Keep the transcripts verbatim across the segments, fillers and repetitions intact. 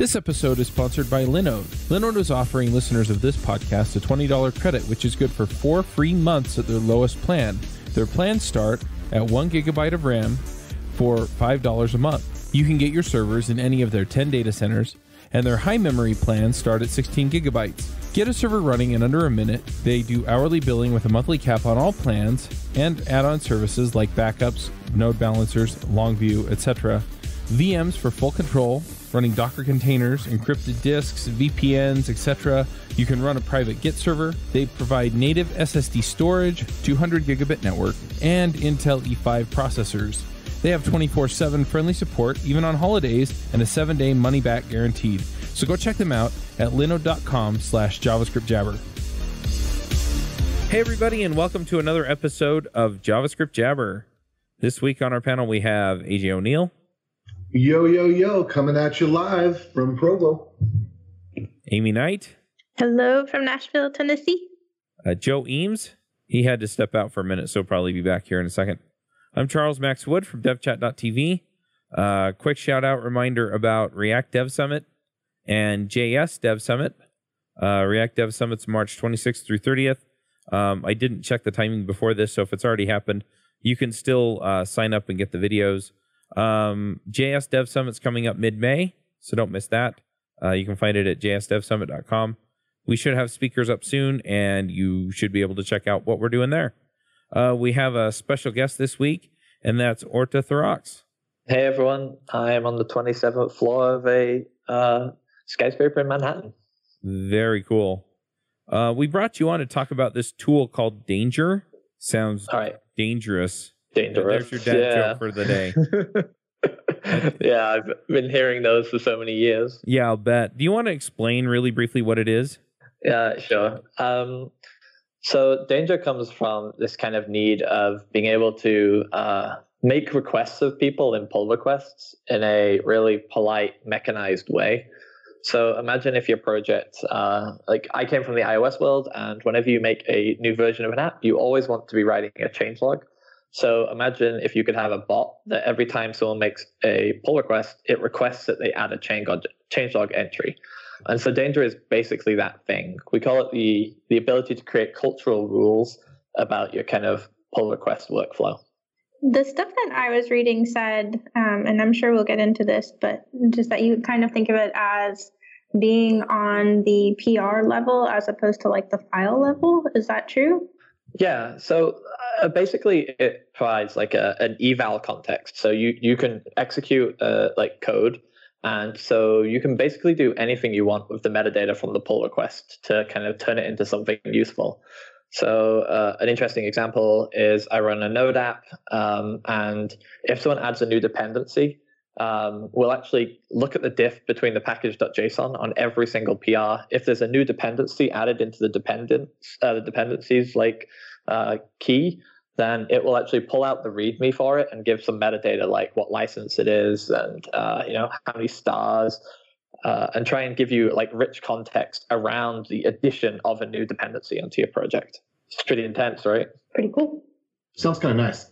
This episode is sponsored by Linode. Linode is offering listeners of this podcast a twenty dollars credit, which is good for four free months at their lowest plan. Their plans start at one gigabyte of RAM for five dollars a month. You can get your servers in any of their ten data centers, and their high memory plans start at sixteen gigabytes. Get a server running in under a minute. They do hourly billing with a monthly cap on all plans and add-on services like backups, node balancers, Longview, et cetera. V Ms for full control, running Docker containers, encrypted disks, V P Ns, et cetera. You can run a private Git server. They provide native S S D storage, two hundred gigabit network, and Intel E five processors. They have twenty-four seven friendly support, even on holidays, and a seven-day money-back guaranteed. So go check them out at linode.com slash javascriptjabber. Hey, everybody, and welcome to another episode of JavaScript Jabber. This week on our panel, we have A J O'Neal. Yo, yo, yo, coming at you live from Provo. Aimee Knight. Hello from Nashville, Tennessee. Uh, Joe Eames. He had to step out for a minute, so he'll probably be back here in a second. I'm Charles Max Wood from devchat dot t v. Uh, quick shout-out reminder about React Dev Summit and J S Dev Summit. Uh, React Dev Summit's March twenty-sixth through thirtieth. Um, I didn't check the timing before this, so if it's already happened, you can still uh, sign up and get the videos. Um, J S Dev Summit's coming up mid-May, so don't miss that. Uh, you can find it at j s dev summit dot com. We should have speakers up soon, and you should be able to check out what we're doing there. Uh, we have a special guest this week, and that's Orta Therox. Hey, everyone. I am on the twenty-seventh floor of a uh, skyscraper in Manhattan. Very cool. Uh, we brought you on to talk about this tool called Danger. Sounds All right. dangerous. Dangerous. There's your dad yeah. joke for the day. Yeah, I've been hearing those for so many years. Yeah, I'll bet. Do you want to explain really briefly what it is? Yeah, sure. Um So Danger comes from this kind of need of being able to uh, make requests of people in pull requests in a really polite, mechanized way. So imagine if your project, uh, like I came from the iOS world, and whenever you make a new version of an app, you always want to be writing a changelog. So imagine if you could have a bot that every time someone makes a pull request, it requests that they add a changelog, changelog entry. And so Danger is basically that thing. We call it the the ability to create cultural rules about your kind of pull request workflow. The stuff that I was reading said, um, and I'm sure we'll get into this, but just that you kind of think of it as being on the P R level as opposed to like the file level. Is that true? Yeah. So uh, basically it provides like a, an eval context. So you, you can execute uh, like code. And so you can basically do anything you want with the metadata from the pull request to kind of turn it into something useful. So uh, an interesting example is I run a Node app, um, and if someone adds a new dependency, um, we'll actually look at the diff between the package.json on every single P R. If there's a new dependency added into the, dependent, uh, the dependencies like uh, key, then it will actually pull out the README for it and give some metadata like what license it is and uh, you know how many stars uh, and try and give you like rich context around the addition of a new dependency onto your project. It's pretty intense, right? Pretty cool. Sounds kind of nice.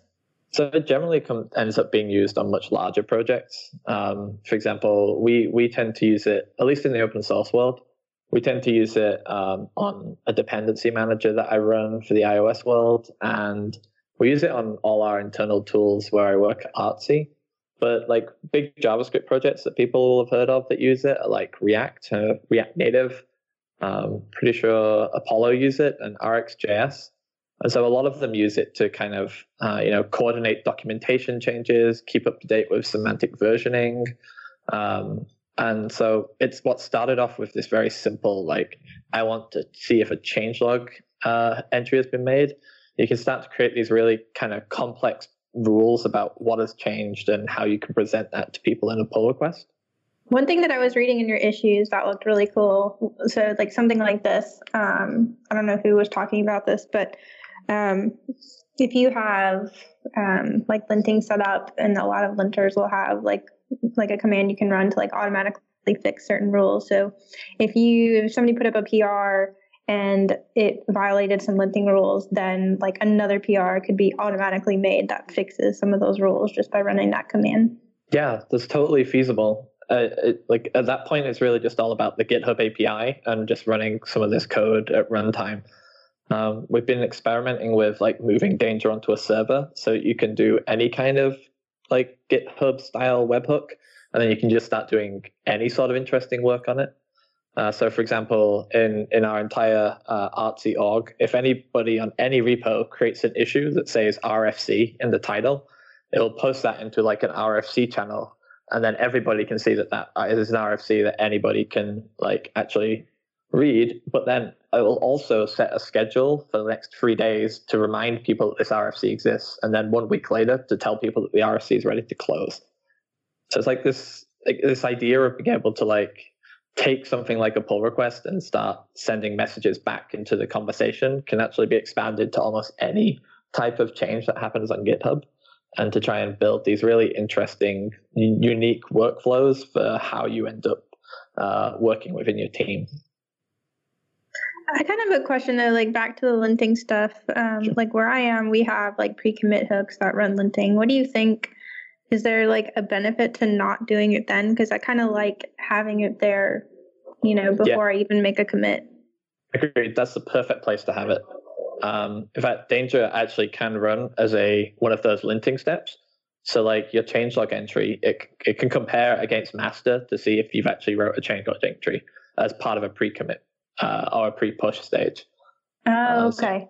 So it generally comes, ends up being used on much larger projects. Um, for example, we we tend to use it, at least in the open source world, we tend to use it um, on a dependency manager that I run for the iOS world, and we use it on all our internal tools where I work at Artsy. But like big JavaScript projects that people will have heard of that use it are like React, uh, React Native. Um, pretty sure Apollo use it and RxJS. And so a lot of them use it to kind of, uh, you know, coordinate documentation changes, keep up to date with semantic versioning. Um, and so it's what started off with this very simple, like, I want to see if a changelog uh, entry has been made. You can start to create these really kind of complex rules about what has changed and how you can present that to people in a pull request. One thing that I was reading in your issues that looked really cool, so like something like this, um, I don't know who was talking about this, but um, if you have um, like linting set up, and a lot of linters will have like like a command you can run to like automatically fix certain rules. So if you if somebody put up a P R and it violated some linting rules, then like another P R could be automatically made that fixes some of those rules just by running that command. Yeah, that's totally feasible. Uh, it, like at that point, it's really just all about the GitHub A P I and just running some of this code at runtime. Um, we've been experimenting with like moving Danger onto a server, so you can do any kind of like GitHub style webhook, and then you can just start doing any sort of interesting work on it. Uh, so, for example, in in our entire uh, Artsy org, if anybody on any repo creates an issue that says R F C in the title, it'll post that into like an R F C channel. And then everybody can see that that is an R F C that anybody can like actually read. But then I will also set a schedule for the next three days to remind people that this R F C exists. And then one week later to tell people that the R F C is ready to close. So it's like this, like this idea of being able to like take something like a pull request and start sending messages back into the conversation can actually be expanded to almost any type of change that happens on GitHub, and to try and build these really interesting, unique workflows for how you end up uh, working within your team. I kind of have a question though, like back to the linting stuff, um, sure. Like where I am, we have like pre-commit hooks that run linting. What do you think? Is there like a benefit to not doing it then? Because I kind of like having it there, you know, before yeah. I even make a commit. Agreed. That's the perfect place to have it. Um, in fact, Danger actually can run as a one of those linting steps. So like your changelog entry, it it can compare against master to see if you've actually wrote a changelog entry as part of a pre-commit uh, or a pre-push stage. Oh, okay. Uh, so,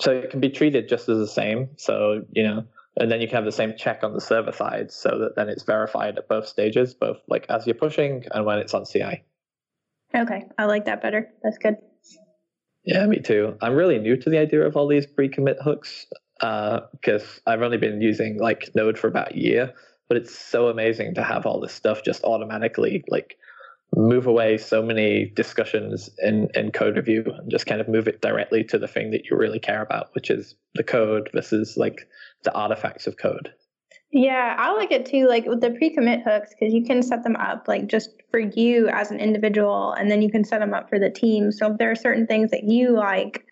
so it can be treated just as the same. So, you know, and then you can have the same check on the server side so that then it's verified at both stages, both like as you're pushing and when it's on C I. Okay. I like that better. That's good. Yeah, me too. I'm really new to the idea of all these pre-commit hooks uh, because I've only been using like Node for about a year, but it's so amazing to have all this stuff just automatically like move away so many discussions in, in code review and just kind of move it directly to the thing that you really care about, which is the code versus like the artifacts of code. Yeah, I like it too, like with the pre-commit hooks, because you can set them up like just for you as an individual, and then you can set them up for the team. So if there are certain things that you like,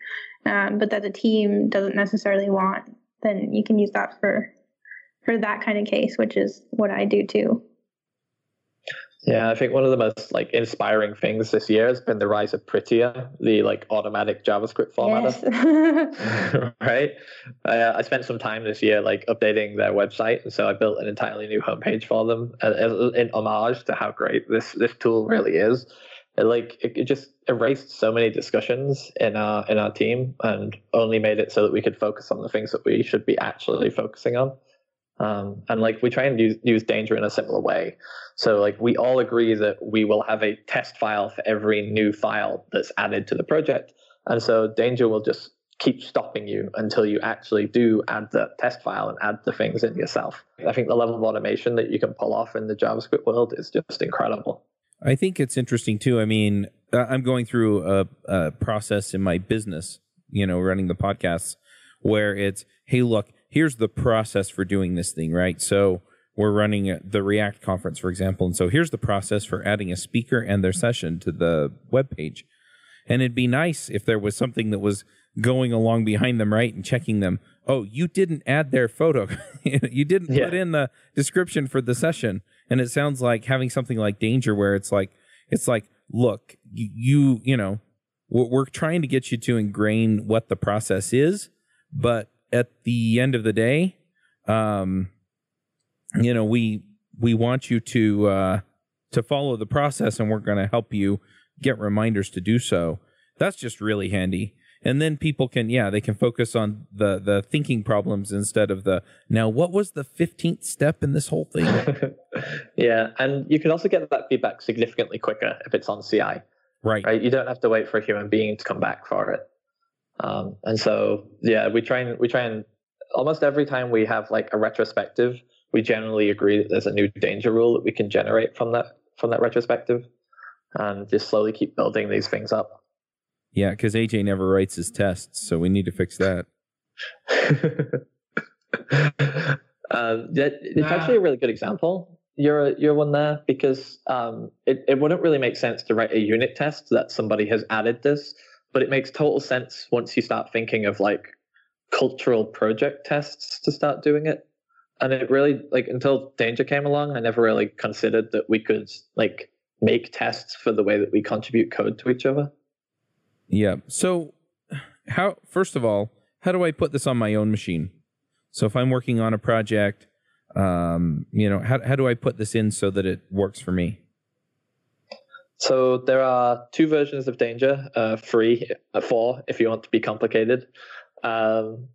um, but that the team doesn't necessarily want, then you can use that for for that kind of case, which is what I do too. Yeah, I think one of the most like inspiring things this year has been the rise of Prettier, the like automatic JavaScript formatter. Yes. Right? Uh, I spent some time this year like updating their website, and so I built an entirely new homepage for them uh, in homage to how great this this tool really is. It, like it, it just erased so many discussions in our in our team, and only made it so that we could focus on the things that we should be actually focusing on. Um, and like we try and use, use Danger in a similar way. So like we all agree that we will have a test file for every new file that's added to the project. And so Danger will just keep stopping you until you actually do add the test file and add the things in yourself. I think the level of automation that you can pull off in the JavaScript world is just incredible. I think it's interesting too. I mean, I'm going through a, a process in my business, you know, running the podcasts where it's, hey, look, here's the process for doing this thing, right? So we're running the React conference, for example. And so here's the process for adding a speaker and their session to the webpage. And it'd be nice if there was something that was going along behind them, right? And checking them. Oh, you didn't add their photo. You didn't yeah. put in the description for the session. And it sounds like having something like Danger where it's like, it's like, look, you, you know, we're trying to get you to ingrain what the process is, but at the end of the day, um, you know, we we want you to uh, to follow the process, and we're going to help you get reminders to do so. That's just really handy. And then people can, yeah, they can focus on the the thinking problems instead of the, now what was the fifteenth step in this whole thing? Yeah, and you can also get that feedback significantly quicker if it's on C I. Right. Right? You don't have to wait for a human being to come back for it. Um, and so, yeah, we try and we try and almost every time we have like a retrospective, we generally agree that there's a new Danger rule that we can generate from that from that retrospective, and just slowly keep building these things up. Yeah, because A J never writes his tests, so we need to fix that. um, that it's ah. actually a really good example. You're you're one there because um, it it wouldn't really make sense to write a unit test that somebody has added this. But it makes total sense once you start thinking of like cultural project tests to start doing it. And it really, like, until Danger came along, I never really considered that we could, like, make tests for the way that we contribute code to each other. Yeah. So how, first of all, how do I put this on my own machine? So if I'm working on a project, um, you know, how, how do I put this in so that it works for me? So there are two versions of Danger, uh, free, uh, four, if you want to be complicated. Um,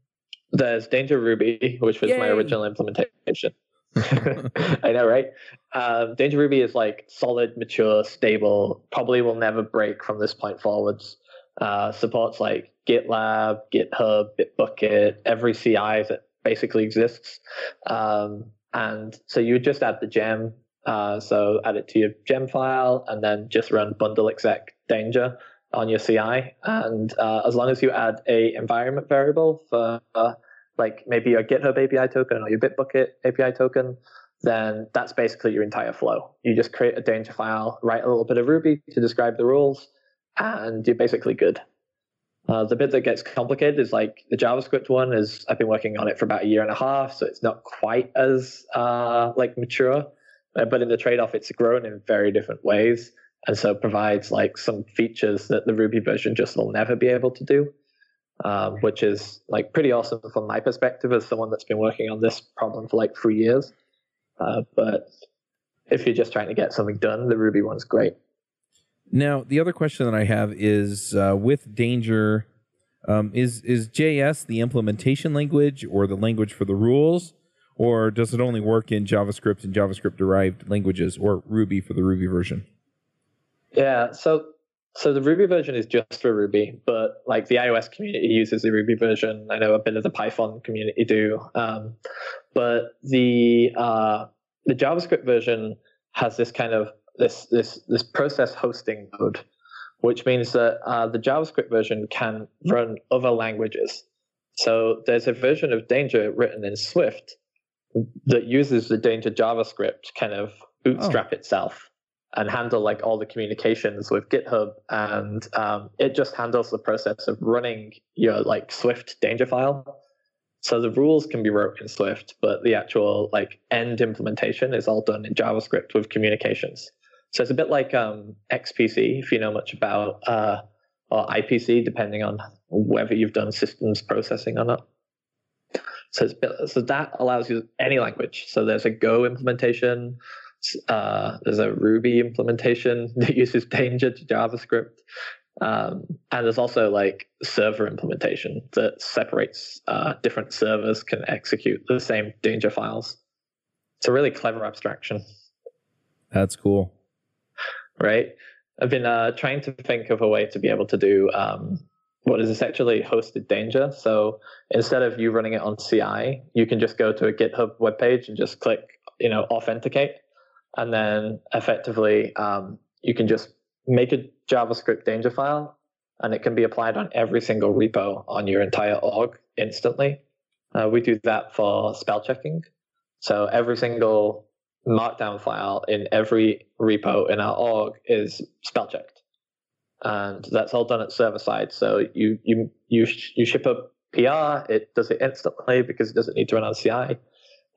there's Danger Ruby, which was Yay. my original implementation. I know, right? Um, Danger Ruby is like solid, mature, stable, probably will never break from this point forwards. Uh, supports like GitLab, GitHub, Bitbucket, every C I that basically exists. Um, and so you would just add the gem. Uh, so add it to your gem file and then just run bundle exec danger on your C I. And uh, as long as you add a environment variable for uh, like maybe your GitHub A P I token or your Bitbucket A P I token, then that's basically your entire flow. You just create a danger file, write a little bit of Ruby to describe the rules, and you're basically good. Uh, the bit that gets complicated is like the JavaScript one is I've been working on it for about a year and a half, so it's not quite as uh, like mature. But in the trade-off, it's grown in very different ways, and so provides like some features that the Ruby version just will never be able to do, um, which is like pretty awesome from my perspective as someone that's been working on this problem for like three years. Uh, but if you're just trying to get something done, the Ruby one's great. Now, the other question that I have is uh, with Danger, um, is is J S the implementation language or the language for the rules? Or does it only work in JavaScript and JavaScript-derived languages, or Ruby for the Ruby version? Yeah, so so the Ruby version is just for Ruby, but like the iOS community uses the Ruby version. I know a bit of the Python community do, um, but the uh, the JavaScript version has this kind of this this this process hosting mode, which means that uh, the JavaScript version can run other languages. So there's a version of Danger written in Swift that uses the Danger JavaScript kind of bootstrap oh. itself and handle like all the communications with GitHub. And um, it just handles the process of running your like Swift Danger file. So the rules can be wrote in Swift, but the actual like end implementation is all done in JavaScript with communications. So it's a bit like um, X P C, if you know much about, uh, or I P C, depending on whether you've done systems processing or not. So, it's, so that allows you any language. So there's a Go implementation. Uh, there's a Ruby implementation that uses Danger to JavaScript. Um, and there's also like server implementation that separates uh, different servers can execute the same Danger files. It's a really clever abstraction. That's cool. Right? I've been uh, trying to think of a way to be able to do um, what is essentially hosted Danger. So instead of you running it on C I, you can just go to a GitHub webpage and just click, you know, authenticate. And then effectively, um, you can just make a JavaScript Danger file, and it can be applied on every single repo on your entire org instantly. Uh, we do that for spell checking. So every single markdown file in every repo in our org is spell checked. And that's all done at server side. So you you you you ship a P R, it does it instantly because it doesn't need to run on C I.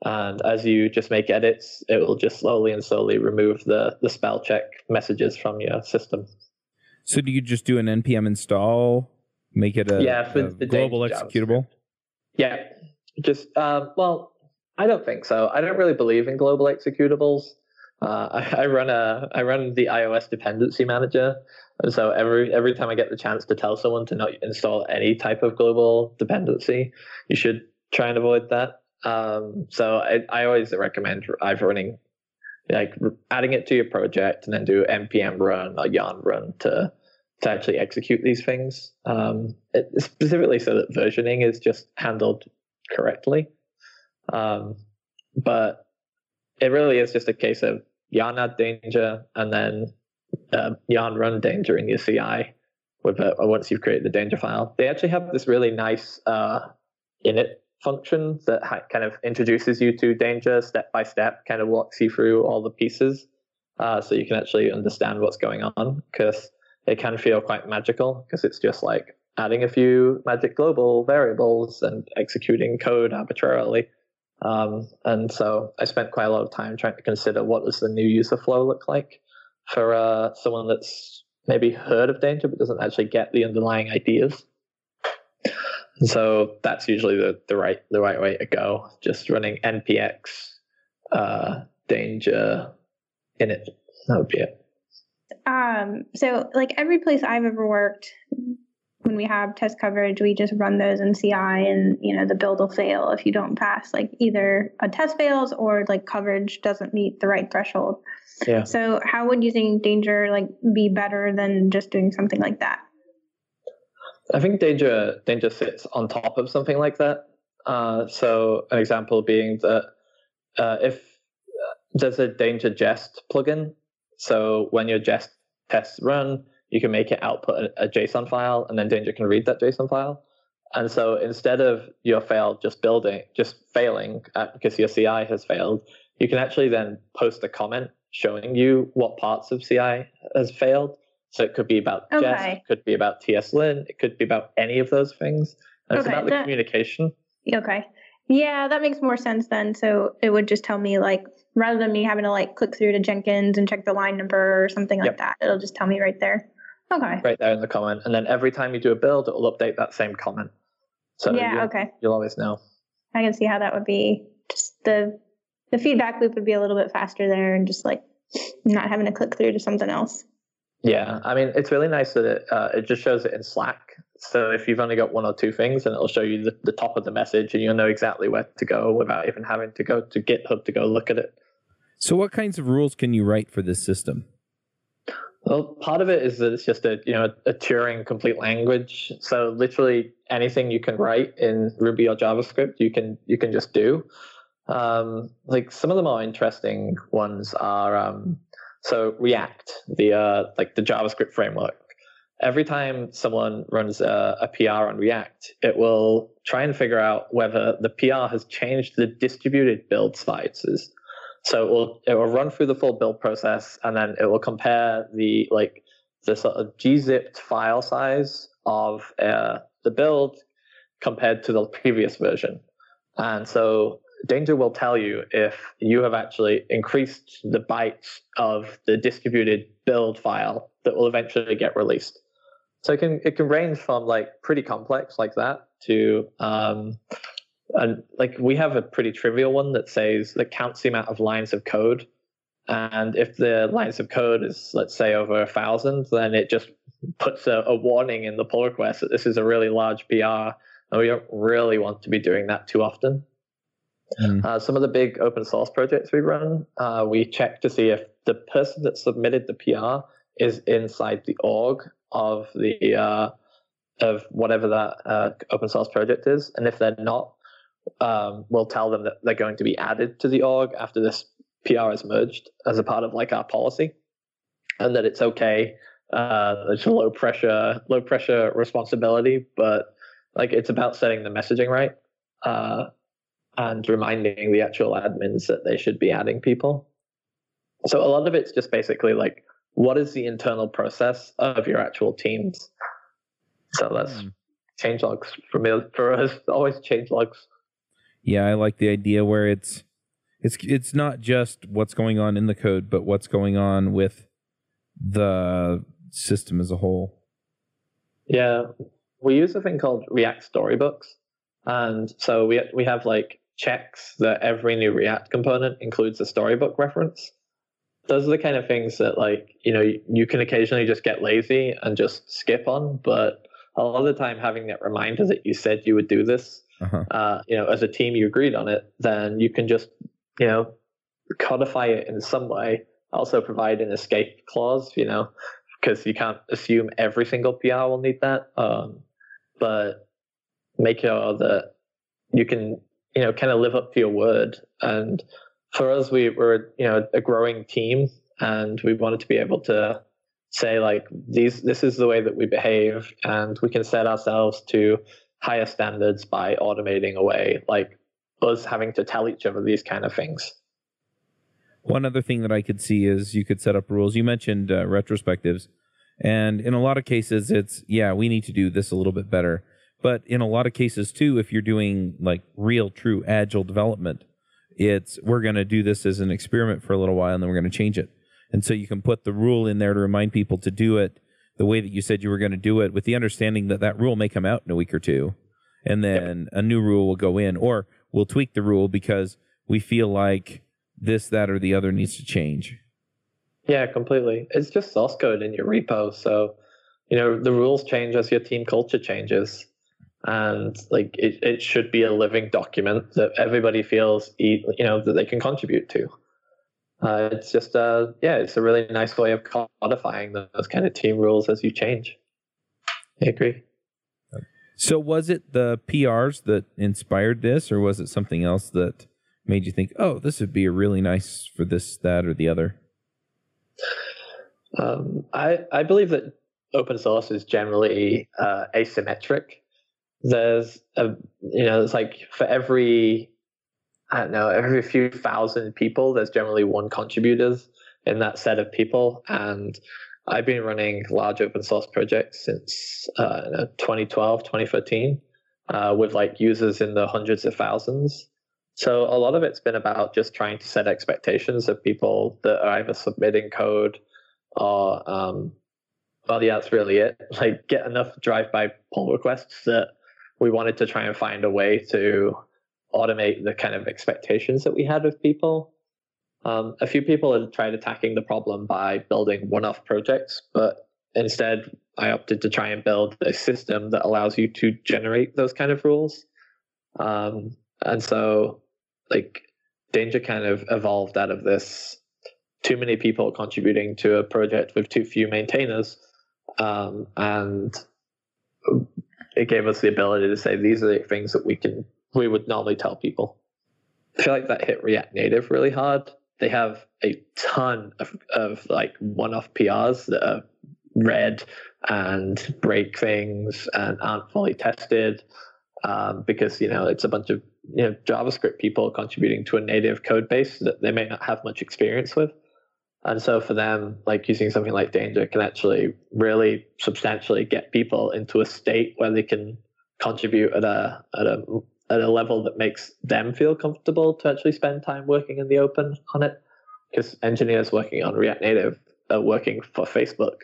And as you just make edits, it will just slowly and slowly remove the the spell check messages from your system. So do you just do an npm install, make it a, yeah, for a the global executable? JavaScript. Yeah, just um, well, I don't think so. I don't really believe in global executables. Uh, I, I run a I run the iOS dependency manager. And so every every time I get the chance to tell someone to not install any type of global dependency, you should try and avoid that. Um, so I, I always recommend either running, like adding it to your project and then do npm run or yarn run to, to actually execute these things, um, it, specifically so that versioning is just handled correctly. Um, but it really is just a case of yarn add Danger and then Uh, yarn run Danger in your C I with a, once you've created the Danger file. They actually have this really nice uh, init function that ha kind of introduces you to Danger step by step, kind of walks you through all the pieces uh, so you can actually understand what's going on, because it can feel quite magical because it's just like adding a few magic global variables and executing code arbitrarily. Um, and so I spent quite a lot of time trying to consider what does the new user flow look like for uh, someone that's maybe heard of Danger but doesn't actually get the underlying ideas. And so that's usually the, the right the right way to go. Just running N P X uh, Danger in it. That would be it. Um, so like every place I've ever worked, when we have test coverage, we just run those in C I, and you know the build will fail if you don't pass. Like either a test fails or like coverage doesn't meet the right threshold. Yeah. So how would using Danger like be better than just doing something like that? I think Danger Danger sits on top of something like that. Uh, so an example being that uh, if there's a Danger Jest plugin, so when your Jest tests run, you can make it output a JSON file, and then Danger can read that JSON file. And so instead of your fail just building, just failing at, because your C I has failed, you can actually then post a comment showing you what parts of C I has failed. So it could be about okay. Jest, it could be about TSLint, it could be about any of those things. And okay, it's about the that, communication. Okay. Yeah, that makes more sense then. So it would just tell me, like, rather than me having to, like, click through to Jenkins and check the line number or something like yep. that, it'll just tell me right there. Okay. Right there in the comment. And then every time you do a build, it will update that same comment. So yeah, you'll, okay. you'll always know. I can see how that would be. Just the the feedback loop would be a little bit faster there, and just like not having to click through to something else. Yeah. I mean, it's really nice that it, uh, it just shows it in Slack. So if you've only got one or two things, and it'll show you the, the top of the message, and you'll know exactly where to go without even having to go to GitHub to go look at it. So what kinds of rules can you write for this system? Well, part of it is that it's just a you know a Turing complete language. So literally anything you can write in Ruby or JavaScript, you can you can just do. Um, like some of the more interesting ones are um, so React, the uh, like the JavaScript framework. Every time someone runs a, a P R on React, it will try and figure out whether the P R has changed the distributed build sizes. So it will, it will run through the full build process, and then it will compare the like the sort of gzipped file size of uh, the build compared to the previous version. And so Danger will tell you if you have actually increased the bytes of the distributed build file that will eventually get released. So it can it can range from like pretty complex like that to um, and like we have a pretty trivial one that says that counts the amount of lines of code, and if the lines of code is let's say over a thousand, then it just puts a, a warning in the pull request that this is a really large P R, and we don't really want to be doing that too often. Mm. Uh, some of the big open source projects we run, uh, we check to see if the person that submitted the P R is inside the org of the uh, of whatever that uh, open source project is, and if they're not, um, we'll tell them that they're going to be added to the org after this P R is merged as a part of like our policy, and that it's okay. Uh, it's a low pressure, low pressure responsibility, but like it's about setting the messaging right. Uh, and reminding the actual admins that they should be adding people. So a lot of it's just basically like, what is the internal process of your actual teams? So that's mm. change logs for me, for us, always change logs. Yeah, I like the idea where it's it's it's not just what's going on in the code, but what's going on with the system as a whole. Yeah, we use a thing called React Storybooks. And so we we have like checks that every new React component includes a storybook reference. Those are the kind of things that like, you know, you, you can occasionally just get lazy and just skip on. But a lot of the time having that reminder that you said you would do this, uh-huh. uh, you know, as a team, you agreed on it, then you can just, you know, codify it in some way. Also provide an escape clause, you know, because you can't assume every single P R will need that. Um, but make sure that you can, you know, kind of live up to your word. And for us, we were, you know, a growing team, and we wanted to be able to say like, these, this is the way that we behave, and we can set ourselves to higher standards by automating away, like us having to tell each other these kind of things. One other thing that I could see is you could set up rules. You mentioned uh, retrospectives, and in a lot of cases it's, yeah, we need to do this a little bit better. But in a lot of cases, too, if you're doing like real, true, agile development, It's we're going to do this as an experiment for a little while, and then we're going to change it. And so you can put the rule in there to remind people to do it the way that you said you were going to do it, with the understanding that that rule may come out in a week or two, and then yep. a new rule will go in, or we'll tweak the rule because we feel like this, that, or the other needs to change. Yeah, completely. It's just source code in your repo. So, you know, the rules change as your team culture changes. And like it, it should be a living document that everybody feels, you know, that they can contribute to. Uh, it's just, uh, yeah, it's a really nice way of codifying those kind of team rules as you change. I agree. So was it the P Rs that inspired this, or was it something else that made you think, oh, this would be a really nice for this, that, or the other? Um, I, I believe that open source is generally uh, asymmetric. There's a, you know, it's like for every, I don't know, every few thousand people, there's generally one contributor in that set of people. And I've been running large open source projects since uh, twenty twelve, twenty thirteen, uh, with like users in the hundreds of thousands. So a lot of it's been about just trying to set expectations of people that are either submitting code or, um, well, yeah, that's really it. Like get enough drive-by pull requests that we wanted to try and find a way to automate the kind of expectations that we had with people. Um, a few people had tried attacking the problem by building one-off projects, but instead I opted to try and build a system that allows you to generate those kind of rules. Um, and so like Danger kind of evolved out of this. Too many people contributing to a project with too few maintainers. Um, and it gave us the ability to say, these are the things that we can we would normally tell people. I feel like that hit React Native really hard. They have a ton of, of like one-off P Rs that are red and break things and aren't fully tested um, because, you know, it's a bunch of, you know, JavaScript people contributing to a native code base that they may not have much experience with. And so for them, like using something like Danger can actually really substantially get people into a state where they can contribute at a, at a, at a level that makes them feel comfortable to actually spend time working in the open on it. Because engineers working on React Native are working for Facebook.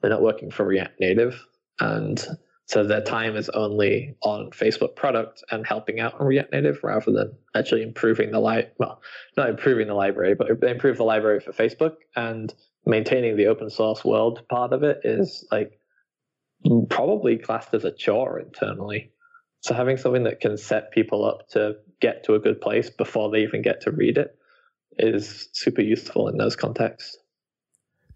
They're not working for React Native. And so their time is only on Facebook product and helping out on React Native rather than actually improving the li- well, not improving the library, but they improve the library for Facebook, and maintaining the open source world part of it is like probably classed as a chore internally. So having something that can set people up to get to a good place before they even get to read it is super useful in those contexts.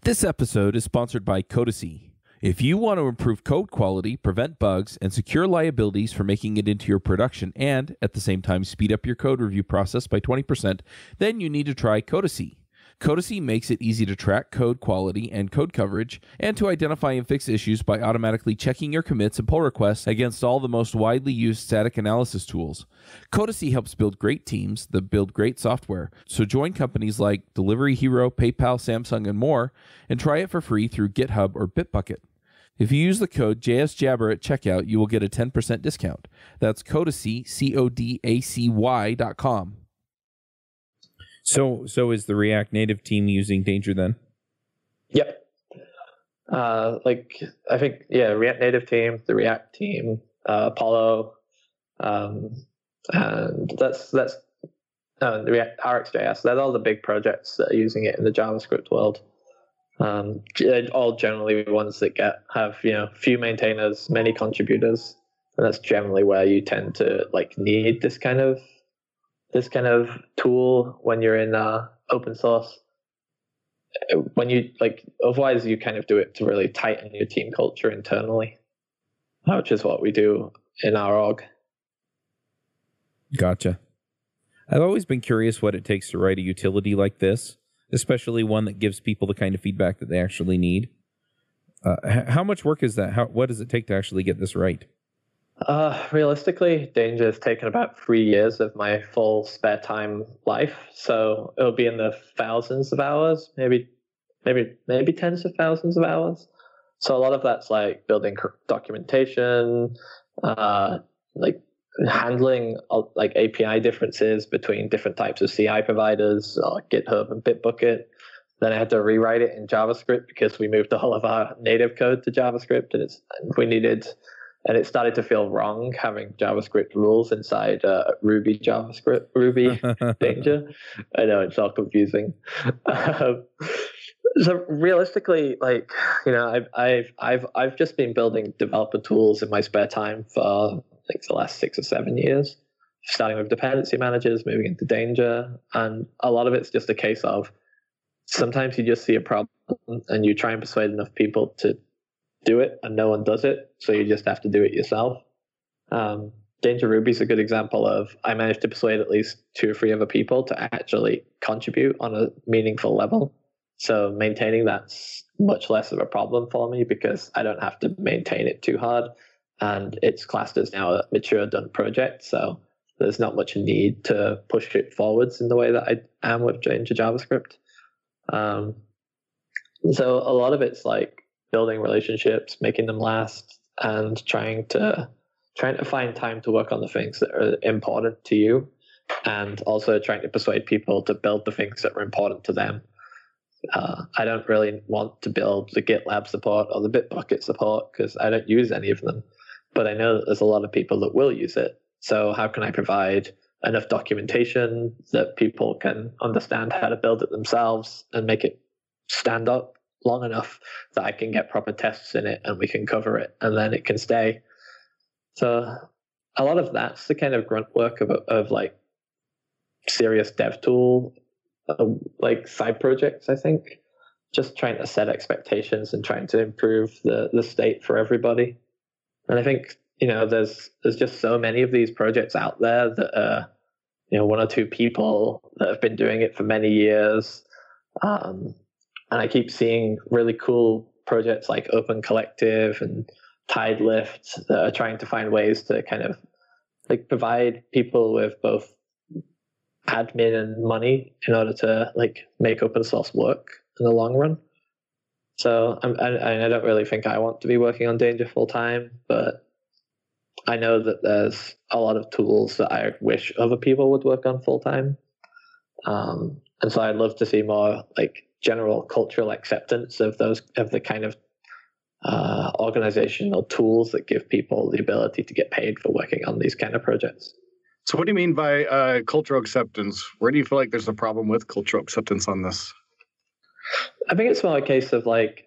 This episode is sponsored by Codacy. If you want to improve code quality, prevent bugs, and secure liabilities for making it into your production, and at the same time speed up your code review process by twenty percent, then you need to try Codacy. Codacy makes it easy to track code quality and code coverage, and to identify and fix issues by automatically checking your commits and pull requests against all the most widely used static analysis tools. Codacy helps build great teams that build great software, so join companies like Delivery Hero, PayPal, Samsung, and more, and try it for free through GitHub or Bitbucket. If you use the code JSJabber at checkout, you will get a ten percent discount. That's Codacy, C O D A C Y dot com. So so is the React Native team using Danger then? Yep. Uh, like, I think, yeah, React Native team, the React team, uh, Apollo, um, and that's, that's uh, the React RxJS. That's all the big projects that are using it in the JavaScript world. Um, all generally ones that get have, you know, few maintainers, many contributors. And that's generally where you tend to like need this kind of this kind of tool when you're in uh, open source. When you like, otherwise you kind of do it to really tighten your team culture internally, which is what we do in our org. Gotcha. I've always been curious what it takes to write a utility like this, especially one that gives people the kind of feedback that they actually need. Uh, how much work is that? How, what does it take to actually get this right? Uh, realistically, Danger has taken about three years of my full spare time life, so it'll be in the thousands of hours, maybe, maybe, maybe tens of thousands of hours. So a lot of that's like building documentation, uh, like handling uh, like A P I differences between different types of C I providers, uh, GitHub and Bitbucket. Then I had to rewrite it in JavaScript because we moved all of our native code to JavaScript, and it's and we needed, and it started to feel wrong having JavaScript rules inside uh, Ruby JavaScript Ruby Danger. I know it's all confusing. um, so realistically, like you know, I've I've I've I've just been building developer tools in my spare time for like the last six or seven years, starting with dependency managers, moving into Danger, and a lot of it's just a case of. Sometimes you just see a problem and you try and persuade enough people to do it and no one does it. So you just have to do it yourself. Um, Danger Ruby is a good example of I managed to persuade at least two or three other people to actually contribute on a meaningful level. So maintaining that's much less of a problem for me because I don't have to maintain it too hard. And it's classed as now a mature done project. So there's not much need to push it forwards in the way that I am with Danger JavaScript. Um, so a lot of it's like building relationships, making them last, and trying to trying to find time to work on the things that are important to you, and also trying to persuade people to build the things that are important to them. Uh, I don't really want to build the GitLab support or the Bitbucket support because I don't use any of them, but I know that there's a lot of people that will use it. So how can I provide enough documentation that people can understand how to build it themselves and make it stand up long enough that I can get proper tests in it and we can cover it and then it can stay. So a lot of that's the kind of grunt work of, of like serious dev tool, uh, like side projects, I think, just trying to set expectations and trying to improve the, the state for everybody. And I think you know, there's there's just so many of these projects out there that are, you know, one or two people that have been doing it for many years. Um, and I keep seeing really cool projects like Open Collective and Tidelift that are trying to find ways to kind of like provide people with both admin and money in order to like make open source work in the long run. So I'm, I, I don't really think I want to be working on Danger full time, but I know that there's a lot of tools that I wish other people would work on full time. Um, and so I'd love to see more like general cultural acceptance of those, of the kind of uh, organizational tools that give people the ability to get paid for working on these kind of projects. So what do you mean by uh, cultural acceptance? Where do you feel like there's a problem with cultural acceptance on this? I think it's more a case of like,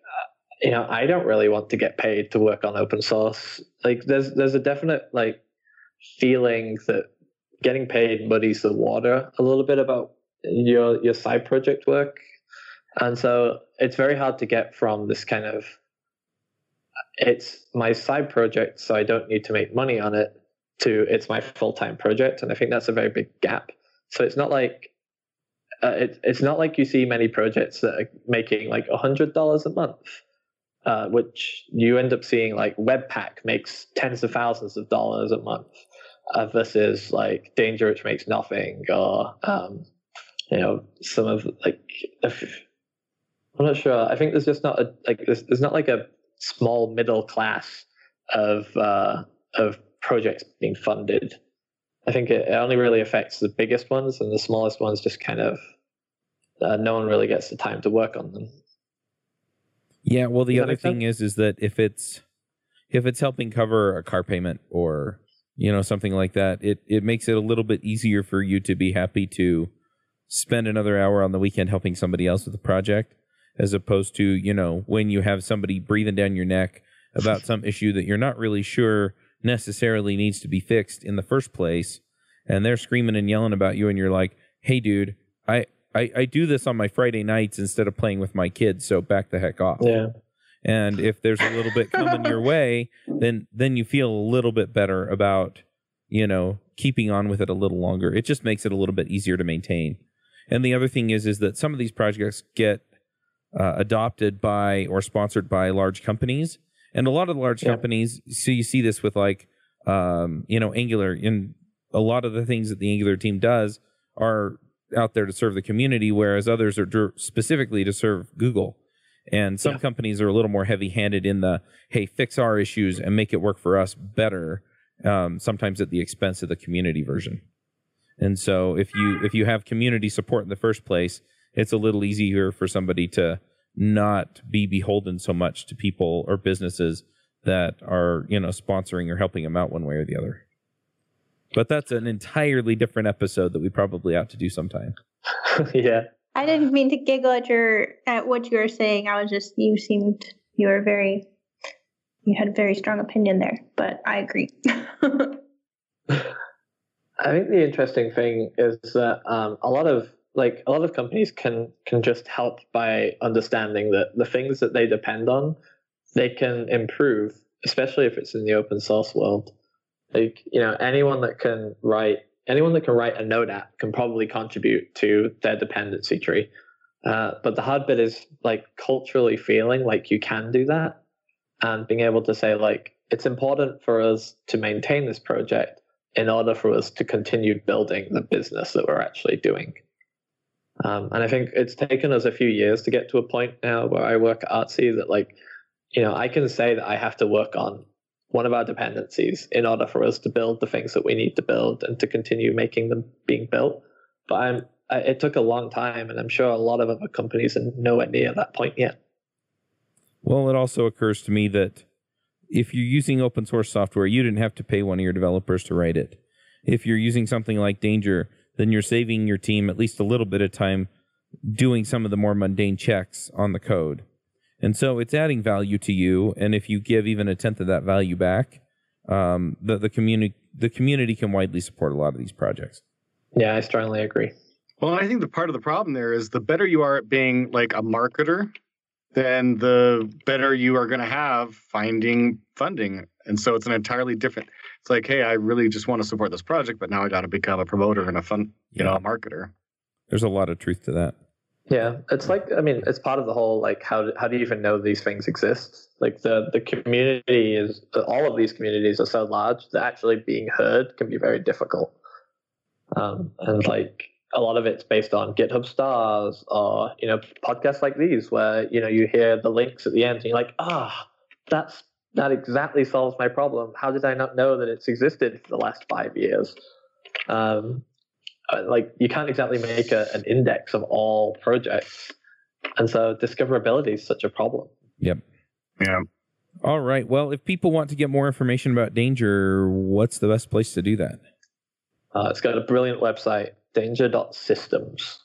you know, I don't really want to get paid to work on open source. Like there's, there's a definite like feeling that getting paid muddies the water a little bit about your, your side project work. And so it's very hard to get from this kind of, it's my side project, so I don't need to make money on it, to it's my full-time project. And I think that's a very big gap. So it's not like, uh, it, it's not like you see many projects that are making like a hundred dollars a month. Uh, which you end up seeing like Webpack makes tens of thousands of dollars a month uh, versus like Danger, which makes nothing, or um, you know, some of like if, I'm not sure. I think there's just not a like there's, there's not like a small middle class of uh, of projects being funded. I think it, it only really affects the biggest ones, and the smallest ones just kind of uh, no one really gets the time to work on them. Yeah, well, the other thing is, is that if it's if it's helping cover a car payment or, you know, something like that, it, it makes it a little bit easier for you to be happy to spend another hour on the weekend helping somebody else with a project, as opposed to, you know, when you have somebody breathing down your neck about some issue that you're not really sure necessarily needs to be fixed in the first place. And they're screaming and yelling about you and you're like, hey, dude, I... I, I do this on my Friday nights instead of playing with my kids, so back the heck off. Yeah. And if there's a little bit coming your way, then then you feel a little bit better about, you know, keeping on with it a little longer. It just makes it a little bit easier to maintain. And the other thing is, is that some of these projects get uh, adopted by or sponsored by large companies. And a lot of large yeah. companies, so you see this with like, um, you know, Angular. And a lot of the things that the Angular team does are out there to serve the community, whereas others are specifically to serve Google. And some yeah. companies are a little more heavy handed in the, hey, fix our issues and make it work for us better. um, sometimes at the expense of the community version. And so if you if you have community support in the first place, it's a little easier for somebody to not be beholden so much to people or businesses that are, you know, sponsoring or helping them out one way or the other. But that's an entirely different episode that we probably ought to do sometime. Yeah. I didn't mean to giggle at your at what you were saying. I was just, you seemed, you were very, you had a very strong opinion there, but I agree. I think the interesting thing is that um, a lot of like a lot of companies can can just help by understanding that the things that they depend on, they can improve, especially if it's in the open source world. Like, you know, anyone that can write anyone that can write a Node app can probably contribute to their dependency tree. Uh, but the hard bit is like culturally feeling like you can do that and being able to say, like, it's important for us to maintain this project in order for us to continue building the business that we're actually doing. Um, and I think it's taken us a few years to get to a point now where I work at Artsy that, like, you know, I can say that I have to work on one of our dependencies in order for us to build the things that we need to build and to continue making them being built. But I'm, I, it took a long time, and I'm sure a lot of other companies are nowhere near that point yet. Well, it also occurs to me that if you're using open source software, you didn't have to pay one of your developers to write it. If you're using something like Danger, then you're saving your team at least a little bit of time doing some of the more mundane checks on the code. And so it's adding value to you, and if you give even a tenth of that value back, um, the, the community the community can widely support a lot of these projects. Yeah, I strongly agree. Well, I think the part of the problem there is the better you are at being like a marketer, then the better you are going to have finding funding. And so it's an entirely different. It's like, hey, I really just want to support this project, but now I got to become a promoter and a fun, you know, a marketer. There's a lot of truth to that. Yeah, it's like, I mean, it's part of the whole, like, how how do you even know these things exist? Like, the, the community is, all of these communities are so large that actually being heard can be very difficult. Um, and, like, a lot of it's based on GitHub stars or, you know, podcasts like these where, you know, you hear the links at the end and you're like, ah, oh, that's that exactly solves my problem. How did I not know that it's existed for the last five years? Um Like, you can't exactly make a, an index of all projects. And so discoverability is such a problem. Yep. Yeah. All right. Well, if people want to get more information about Danger, what's the best place to do that? Uh, it's got a brilliant website, danger dot systems.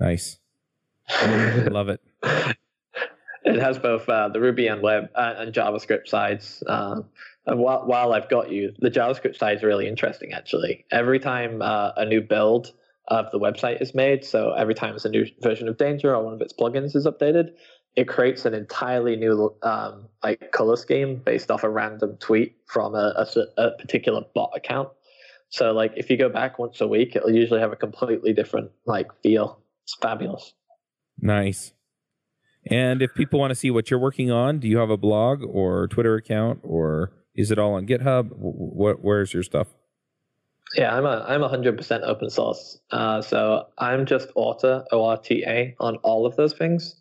Nice. Love it. It has both uh, the Ruby and web uh, and JavaScript sides. Uh, and while, while I've got you, the JavaScript side is really interesting, actually. Every time uh, a new build of the website is made, so every time it's a new version of Danger or one of its plugins is updated, it creates an entirely new um, like color scheme based off a random tweet from a, a, a particular bot account. So, like, if you go back once a week, it'll usually have a completely different, like, feel. It's fabulous. Nice. And if people want to see what you're working on, do you have a blog or Twitter account, or is it all on GitHub? What, where's your stuff? Yeah, I'm a I'm one hundred percent open source. Uh, so I'm just Orta, O R T A, on all of those things.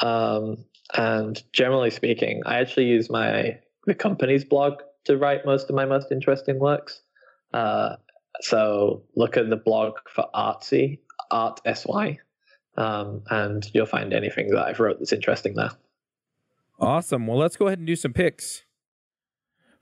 Um, and generally speaking, I actually use my the company's blog to write most of my most interesting works. Uh, so look at the blog for Artsy, Art S Y. Um, and you'll find anything that I've wrote that's interesting there. Awesome. Well, let's go ahead and do some picks.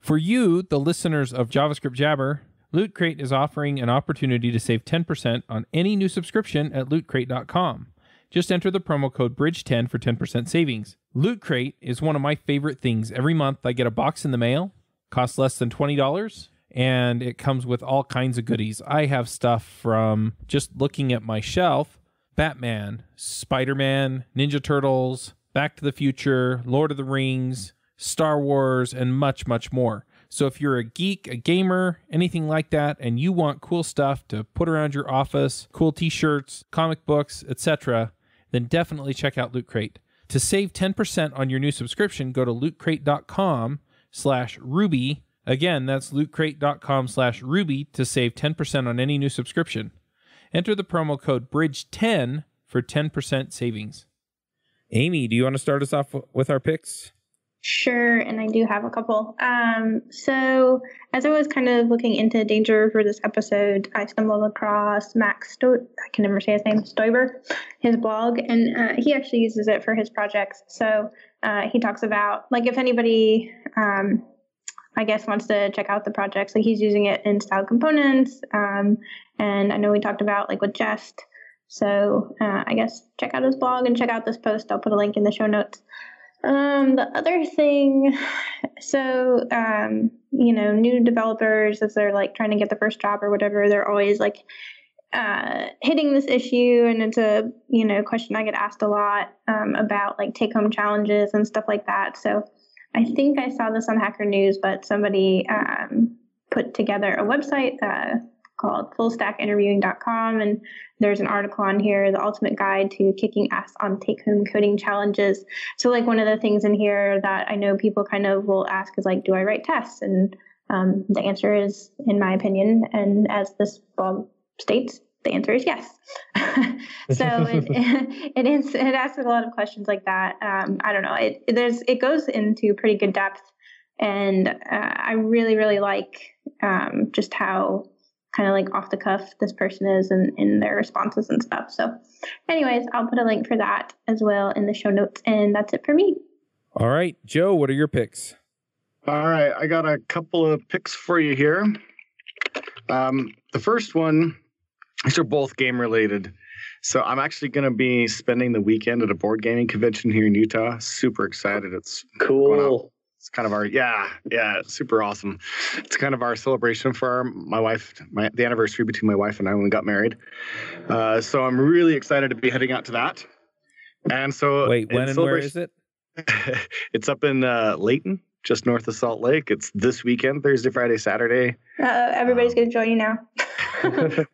For you, the listeners of JavaScript Jabber, Loot Crate is offering an opportunity to save ten percent on any new subscription at loot crate dot com. Just enter the promo code bridge ten for ten percent savings. Loot Crate is one of my favorite things. Every month I get a box in the mail, costs less than twenty dollars. And it comes with all kinds of goodies. I have stuff from just looking at my shelf: Batman, Spider-Man, Ninja Turtles, Back to the Future, Lord of the Rings, Star Wars, and much, much more. So if you're a geek, a gamer, anything like that, and you want cool stuff to put around your office, cool t-shirts, comic books, et cetera, then definitely check out Loot Crate. To save ten percent on your new subscription, go to loot crate dot com slash ruby. Again, that's loot crate dot com slash ruby to save ten percent on any new subscription. Enter the promo code bridge ten for ten percent savings. Aimee, do you want to start us off with our picks? Sure, and I do have a couple. Um, so as I was kind of looking into Danger for this episode, I stumbled across Max Sto- I can never say his name, Stoiber, his blog, and uh, he actually uses it for his projects. So uh, he talks about, like, if anybody, um, I guess, wants to check out the projects, like, he's using it in style components, um, and I know we talked about, like, with Jest. So uh, I guess check out his blog and check out this post. I'll put a link in the show notes. Um, the other thing, so, um, you know, new developers, as they're like trying to get the first job or whatever, they're always like, uh, hitting this issue. And it's a, you know, question I get asked a lot, um, about like take home challenges and stuff like that. So I think I saw this on Hacker News, but somebody, um, put together a website, uh, called full stack interviewing dot com, and there's an article on here, the ultimate guide to kicking ass on take-home coding challenges. So like one of the things in here that I know people kind of will ask is like, do I write tests? And um, the answer is, in my opinion, and as this blog states, the answer is yes. So it, it, is, it asks a lot of questions like that. Um, I don't know. It, there's, it goes into pretty good depth, and uh, I really, really like um, just how kind of like off the cuff this person is and in, in their responses and stuff. So anyways, I'll put a link for that as well in the show notes, and that's it for me. All right, Joe, what are your picks? All right, I got a couple of picks for you here. Um, the first one, these are both game related. So I'm actually going to be spending the weekend at a board gaming convention here in Utah. Super excited. It's cool. It's kind of our, yeah, yeah, super awesome. It's kind of our celebration for our, my wife, my, the anniversary between my wife and I when we got married. Uh, so I'm really excited to be heading out to that. And so, wait, when and where is it? It's up in uh, Layton, just north of Salt Lake. It's this weekend, Thursday, Friday, Saturday. Uh-oh, everybody's um, going to join you now.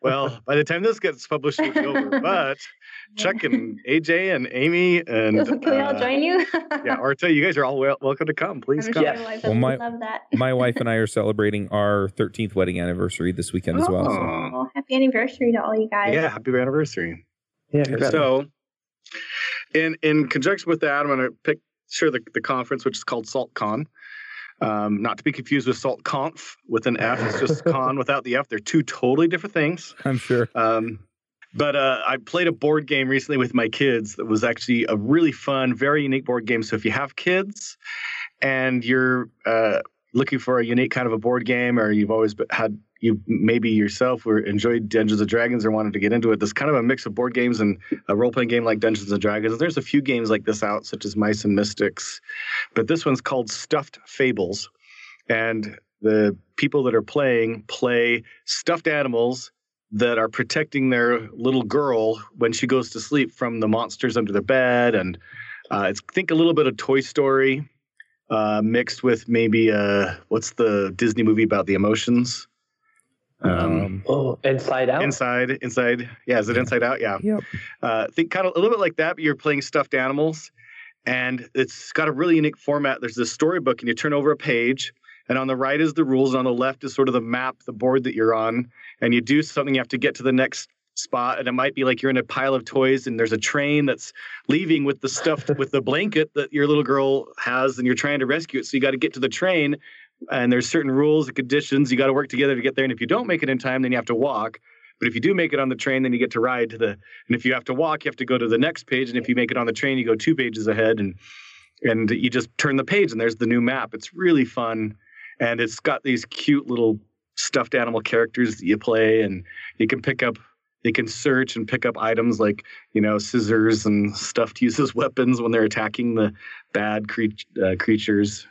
Well, by the time this gets published, it'll be over. But Chuck and A J and Aimee and can we uh, all join you? Yeah, Orta, you guys are all wel- welcome to come. Please I'm come. Sure yeah. wife well, my, love that. My wife and I are celebrating our thirteenth wedding anniversary this weekend oh, as well. So. Happy anniversary to all you guys! Yeah, happy anniversary. Yeah. So, in in conjunction with that, I'm going to pick sure the the conference, which is called SaltCon. Um, not to be confused with SaltConf with an F. It's just con without the F. They're two totally different things. I'm sure. Um, but uh, I played a board game recently with my kids that was actually a really fun, very unique board game. So if you have kids and you're uh, looking for a unique kind of a board game, or you've always had, you maybe yourself were enjoyed Dungeons and Dragons or wanted to get into it, there's kind of a mix of board games and a role-playing game like Dungeons and Dragons. And there's a few games like this out, such as Mice and Mystics. But this one's called Stuffed Fables. And the people that are playing play stuffed animals that are protecting their little girl when she goes to sleep from the monsters under the bed. And uh, it's, think a little bit of Toy Story uh, mixed with maybe, uh, what's the Disney movie about the emotions? Um, oh, Inside Out. Inside, inside. Yeah, is it Inside Out? Yeah. Yep. Uh, think kind of a little bit like that, but you're playing stuffed animals, and it's got a really unique format. There's this storybook, and you turn over a page, and on the right is the rules, and on the left is sort of the map, the board that you're on, and you do something, you have to get to the next spot, and it might be like you're in a pile of toys, and there's a train that's leaving with the stuffed, with the blanket that your little girl has, and you're trying to rescue it, so you got to get to the train. And there's certain rules and conditions. You got to work together to get there. And if you don't make it in time, then you have to walk. But if you do make it on the train, then you get to ride to the. And if you have to walk, you have to go to the next page. And if you make it on the train, you go two pages ahead. And and you just turn the page, and there's the new map. It's really fun, and it's got these cute little stuffed animal characters that you play, and you can pick up. They can search and pick up items like, you know, scissors and stuff to use as weapons when they're attacking the bad cre- uh, creatures,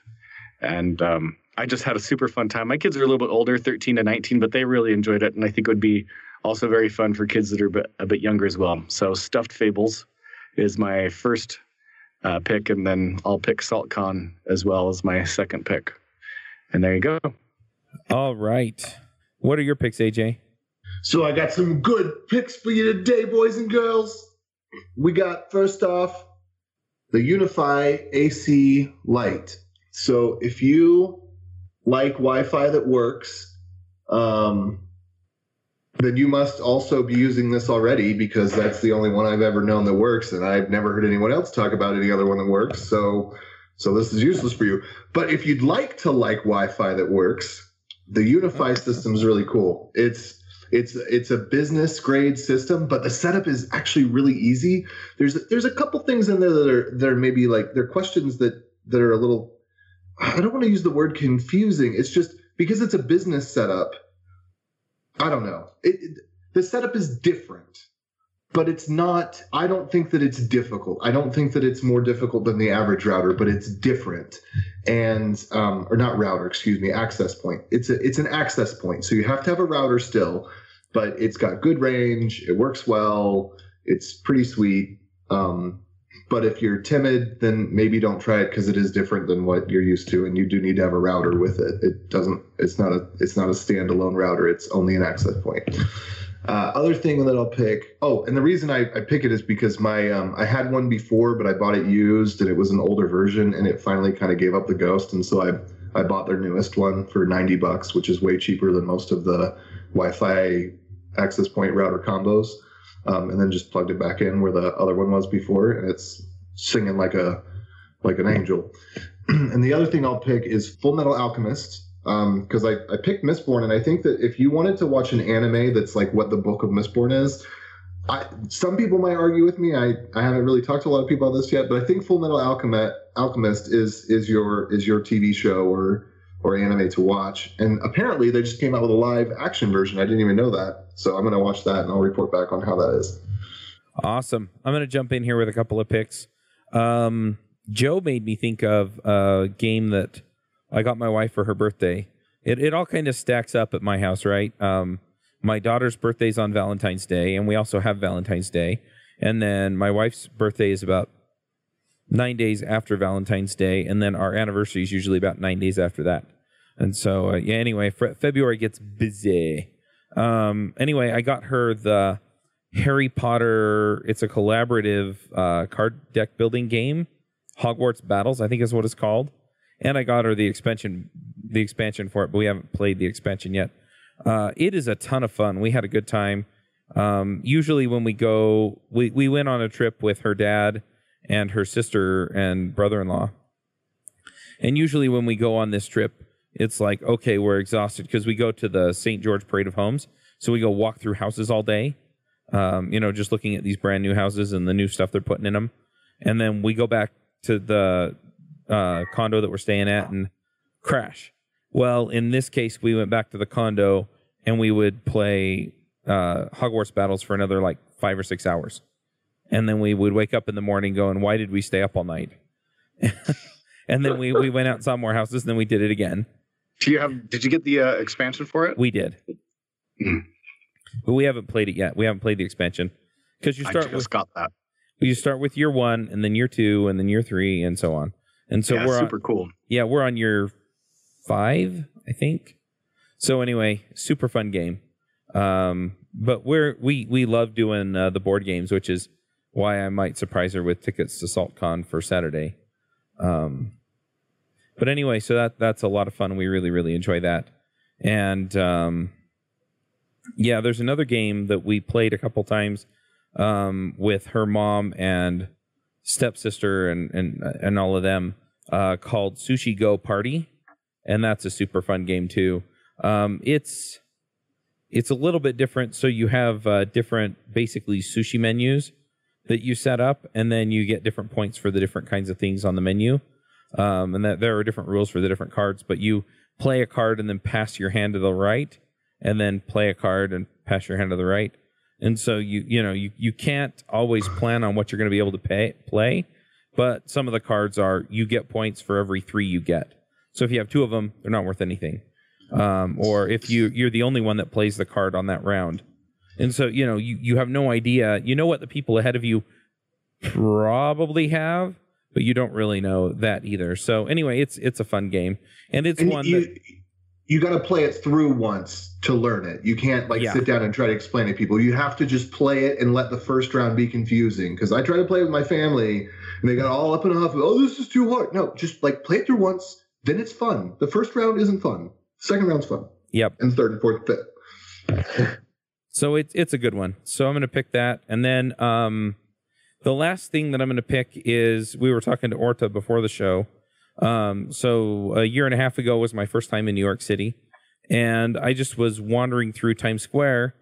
and. Um, I just had a super fun time. My kids are a little bit older, thirteen to nineteen, but they really enjoyed it. And I think it would be also very fun for kids that are a bit, a bit younger as well. So Stuffed Fables is my first uh, pick. And then I'll pick SaltCon as well as my second pick. And there you go. All right. What are your picks, A J? So I got some good picks for you today, boys and girls. We got, first off, the UniFi A C Lite. So if you like Wi-Fi that works, um, then you must also be using this already, because that's the only one I've ever known that works, and I've never heard anyone else talk about any other one that works. So So this is useless for you. But if you'd like to like Wi-Fi that works, the UniFi system is really cool. It's it's it's a business grade system, but the setup is actually really easy. There's there's a couple things in there that are that are maybe like they're questions that that are a little, I don't want to use the word confusing. It's just because it's a business setup. I don't know. It, it, the setup is different, but it's not, I don't think that it's difficult. I don't think that it's more difficult than the average router, but it's different. And, um, or not router, excuse me, access point. It's a, it's an access point. So you have to have a router still, but it's got good range. It works well. It's pretty sweet. Um, but if you're timid, then maybe don't try it because it is different than what you're used to. And you do need to have a router with it. It doesn't, it's not a, it's not a standalone router. It's only an access point. Uh, other thing that I'll pick. Oh, and the reason I, I pick it is because my um, I had one before, but I bought it used, and it was an older version, and it finally kind of gave up the ghost, and so I I bought their newest one for ninety bucks, which is way cheaper than most of the Wi-Fi access point router combos, um, and then just plugged it back in where the other one was before, and it's singing like a like an angel. And the other thing I'll pick is Fullmetal Alchemist. Because um, I, I picked Mistborn, and I think that if you wanted to watch an anime that's like what the Book of Mistborn is, I, some people might argue with me. I, I haven't really talked to a lot of people on this yet, but I think Fullmetal Alchemist, Alchemist is is your is your T V show or or anime to watch. And apparently they just came out with a live action version. I didn't even know that, so I'm going to watch that and I'll report back on how that is. Awesome. I'm going to jump in here with a couple of picks. Um, Joe made me think of a game that I got my wife for her birthday. It it all kind of stacks up at my house, right? Um, my daughter's birthday's on Valentine's Day, and we also have Valentine's Day. And then my wife's birthday is about nine days after Valentine's Day, and then our anniversary is usually about nine days after that. And so, uh, yeah, anyway, fe- February gets busy. Um, anyway, I got her the Harry Potter, it's a collaborative uh, card deck building game, Hogwarts Battles, I think is what it's called. And I got her the expansion, the expansion for it, but we haven't played the expansion yet. Uh, it is a ton of fun. We had a good time. Um, usually when we go, we, we went on a trip with her dad and her sister and brother-in-law. And usually when we go on this trip, it's like, okay, we're exhausted because we go to the Saint George Parade of Homes. So we go walk through houses all day, um, you know, just looking at these brand new houses and the new stuff they're putting in them. And then we go back to the Uh, condo that we're staying at and crash. Well, in this case, we went back to the condo and we would play uh, Hogwarts Battles for another like five or six hours. And then we would wake up in the morning going, why did we stay up all night? And then we, we went out and saw more houses and then we did it again. Do you have, did you get the uh, expansion for it? We did. Mm. But we haven't played it yet. We haven't played the expansion. Because you start I just with, got that. You start with year one and then year two and then year three and so on. And so yeah, we're super on, cool. Yeah, we're on year five, I think. So anyway, super fun game. Um, but we're we we love doing uh, the board games, which is why I might surprise her with tickets to SaltCon for Saturday. Um, but anyway, so that that's a lot of fun. We really really enjoy that. And um, yeah, there's another game that we played a couple times um, with her mom and stepsister and, and and all of them uh, called Sushi Go Party, and that's a super fun game too. Um, it's it's a little bit different, so you have uh, different basically sushi menus that you set up, and then you get different points for the different kinds of things on the menu, um, and that there are different rules for the different cards. But you play a card and then pass your hand to the right, and then play a card and pass your hand to the right. And so you you know you, you can't always plan on what you're going to be able to pay, play, but some of the cards are you get points for every three you get. So if you have two of them, they're not worth anything. Um, or if you you're the only one that plays the card on that round, and so you know you you have no idea. You know what the people ahead of you probably have, but you don't really know that either. So anyway, it's it's a fun game, and it's and one you, that. You got to play it through once to learn it. You can't like yeah. sit down and try to explain it to people. You have to just play it and let the first round be confusing. Because I try to play with my family and they got all up in a huff. Oh, this is too hard. No, just like play it through once. Then it's fun. The first round isn't fun. Second round's fun. Yep. And third and fourth, fifth. So it's it's a good one. So I'm going to pick that. And then um, the last thing that I'm going to pick is we were talking to Orta before the show Um, so a year and a half ago was my first time in New York City. And I just was wandering through Times Square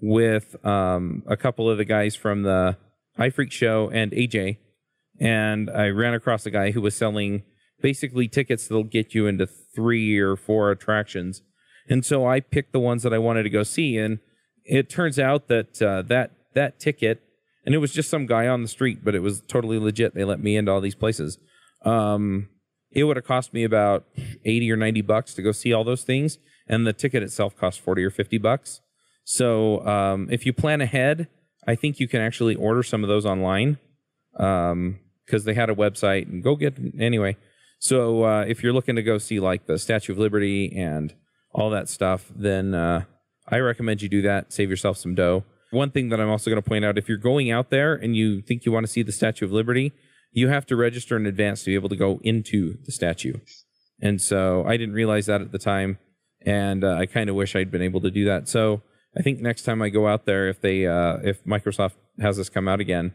with um, a couple of the guys from the iFreak show and A J. And I ran across a guy who was selling basically tickets that'll get you into three or four attractions. And so I picked the ones that I wanted to go see. And it turns out that uh, that that ticket, and it was just some guy on the street, but it was totally legit. They let me into all these places. Um, it would have cost me about eighty or ninety bucks to go see all those things. And the ticket itself costs forty or fifty bucks. So um, if you plan ahead, I think you can actually order some of those online because um, they had a website and go get anyway. So uh, if you're looking to go see like the Statue of Liberty and all that stuff, then uh, I recommend you do that. Save yourself some dough. One thing that I'm also going to point out, if you're going out there and you think you want to see the Statue of Liberty, you have to register in advance to be able to go into the statue. And so I didn't realize that at the time. And uh, I kind of wish I'd been able to do that. So I think next time I go out there, if they, uh, if Microsoft has this come out again,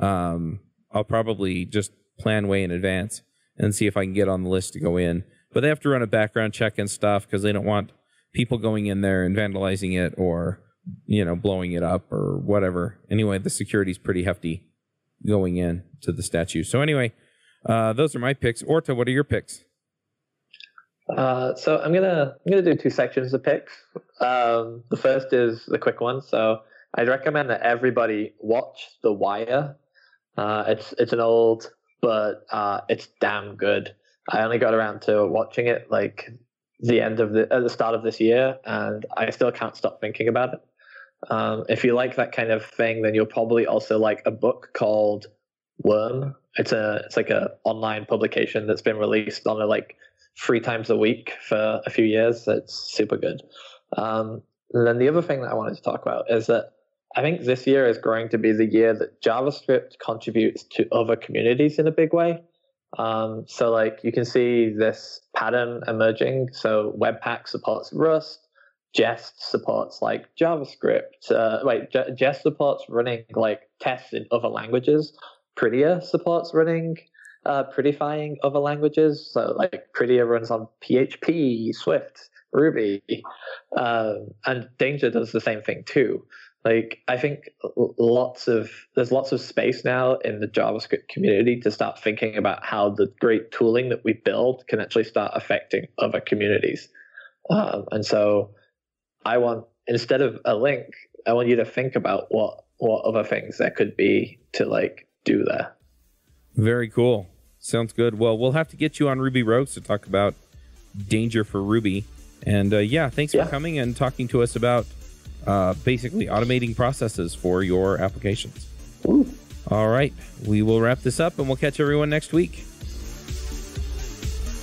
um, I'll probably just plan way in advance and see if I can get on the list to go in. But they have to run a background check and stuff because they don't want people going in there and vandalizing it or, you know, blowing it up or whatever. Anyway, the security's pretty hefty going in to the statue. So anyway, uh, those are my picks. Orta, what are your picks? Uh, so I'm gonna I'm gonna do two sections of picks. Um, the first is the quick one. So I'd recommend that everybody watch The Wire. Uh, it's it's an old, but uh, it's damn good. I only got around to watching it like the end of the at the start of this year, and I still can't stop thinking about it. Um, if you like that kind of thing, then you'll probably also like a book called Worm. It's a it's like a online publication that's been released on a like three times a week for a few years. It's super good. Um, and then the other thing that I wanted to talk about is that I think this year is going to be the year that JavaScript contributes to other communities in a big way. Um, so like you can see this pattern emerging. So Webpack supports Rust, Jest supports like JavaScript. Uh, wait, J- Jest supports running like tests in other languages. Prettier supports running Uh, prettifying other languages, so like Prettier runs on P H P, Swift, Ruby, um, and Danger does the same thing too. Like I think lots of there's lots of space now in the JavaScript community to start thinking about how the great tooling that we build can actually start affecting other communities. Um, and so, I want instead of a link, I want you to think about what what other things there could be to like do there. Very cool. Sounds good. Well, we'll have to get you on Ruby Rogues to talk about Danger for Ruby. And uh, yeah, thanks yeah. for coming and talking to us about uh, basically automating processes for your applications. Ooh. All right. We will wrap this up and we'll catch everyone next week.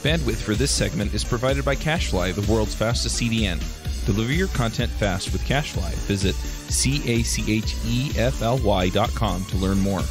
Bandwidth for this segment is provided by CacheFly, the world's fastest C D N. Deliver your content fast with CacheFly. Visit C A C H E F L Y dot com to learn more.